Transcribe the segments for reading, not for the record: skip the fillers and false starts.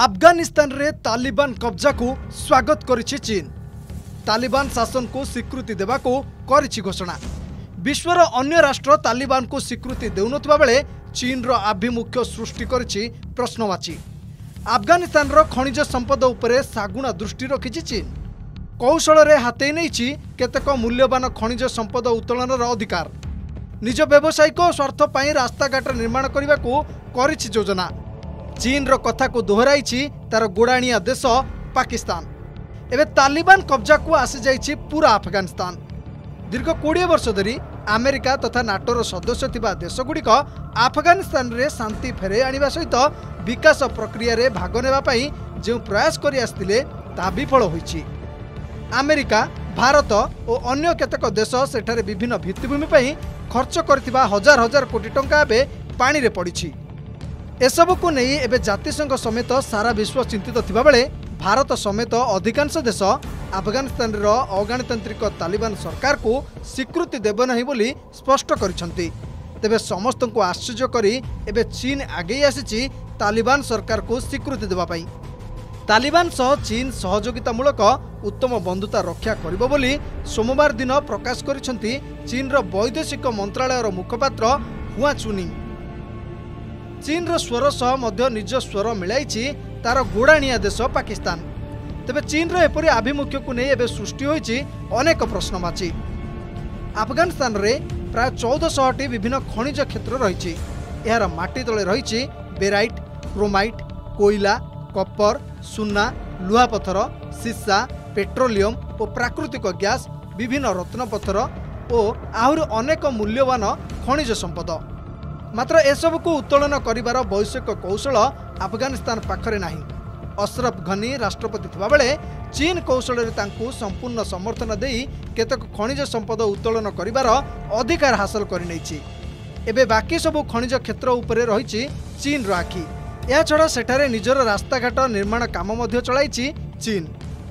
अफगानिस्तान रे तालिबान कब्जा को स्वागत करिछि चीन। तालिबान शासन को स्वीकृति देवा को करिछि घोषणा। विश्वर अन्य राष्ट्र तालिबान को स्वीकृति देउनतबा बेले चीन रो आभिमुख्य सृष्टि करिछि प्रश्नवाची। अफगानिस्तान रो खनिज संपद उपरे सागुणा दृष्टि रखिछि चीन। कौशल रे हाते नैछि केतेक मूल्यवान खनिज संपद उत्तोलन रो अधिकार। निज व्यवसायिक स्वार्थ पाई रास्ताघाट निर्माण करने को करिछि योजना। चीन रो कथा को दोहराई तार गोड़ाणिया देश पाकिस्तान। एवं तालिबान कब्जा को आसी जाइछि पूरा अफगानिस्तान। दीर्घ 20 वर्ष धरी अमेरिका तथा नाटोर सदस्य थिबा देशगुड़िक अफगानिस्तान रे शांति फेरे आनिबा सहित विकास प्रक्रिया रे भाग नेबा पई जो प्रयास करि आस्थिले ता विफल होइछि। अमेरिका, भारत और अन्य केतक देश सेठारे विभिन्न भित्तिभूमि पई खर्च करथिबा हजार हजार कोटी टंका बे पानी रे पड़िछि। एसबू को नहीं एवं जातिसंघ समेत सारा विश्व चिंतित थिबा बेले भारत समेत अधिकांश देश अफगानिस्तान रो अगणतांत्रिक तालिबान सरकार को स्वीकृति देबो नहीं बोली स्पष्ट करिसेंती। तेबे समस्त को आश्चर्य करी एबे चीन आगे आसीछि तालिबान सरकार को स्वीकृति देबा पई। तालिबान सह चीन सहयोगितामूलक उत्तम बंधुता रक्षा करिबो बोली सोमवार दिन प्रकाश करिसेंती चीन रो वैदेशिक मंत्रालय रो मुखपात्र हुआ चुनी। चीन रो स्वर सह मध्य निज स्वर मिलाइछि तार गोड़ाणिया देश पाकिस्तान। तेबे चीन रो एपरि आभिमुख्य को नहीं एबे सृष्टि होइछि अनेक प्रश्नवाची। अफगानिस्तान रे प्राय 1400टी विभिन्न खनिज क्षेत्र रहिछि। एहार माटी तले रहिछि बेराइट, क्रोमाइट, कोयला, कॉपर, सुन्ना, लुहापथर, सीसा, पेट्रोलियम और प्राकृतिक गैस, विभिन्न रत्नपथर और आहुरी अनेक मूल्यवान खनिज संपद। मात्र एसबू को उत्तोलन करिबार वैश्विक कौशल अफगानिस्तान पाखरे नाही। अशरफ घनी राष्ट्रपति थिबा बेले चीन कौशल रे तांकु संपूर्ण समर्थन देई केतक खनिज संपद उत्तोलन करिबार अधिकार हासिल करि नैछि। एबे बाकी सबु खनिज क्षेत्र उपरे रहिछि चीन रो आखी। या छड़ा सेठारे निजर रास्ताघाट निर्माण काम मध्ये चलाइछि चीन।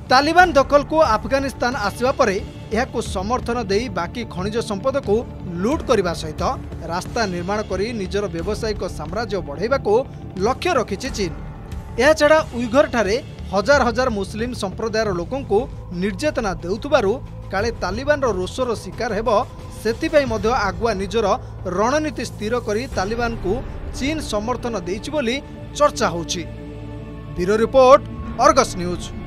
तालिबान दखल को अफगानिस्तान आसीबा परे एहाकु समर्थन देई बाकी खनिज संपद को लूट करने सहित रास्ता निर्माण करी निजर व्यावसायिक साम्राज्य बढ़ावा को लक्ष्य रखिछि चीन। यह छड़ा उइघर ठारे हजार हजार मुस्लिम संप्रदायर लोकों को निर्यातना देउथुबारु काले तालिबान रोषर शिकार हेबो सेतिपई मध्य आगुआ निजर रणनीति स्थिर करी तालिबान को चीन समर्थन देइछि बोली चर्चा होछि। Bureau report, Argus news.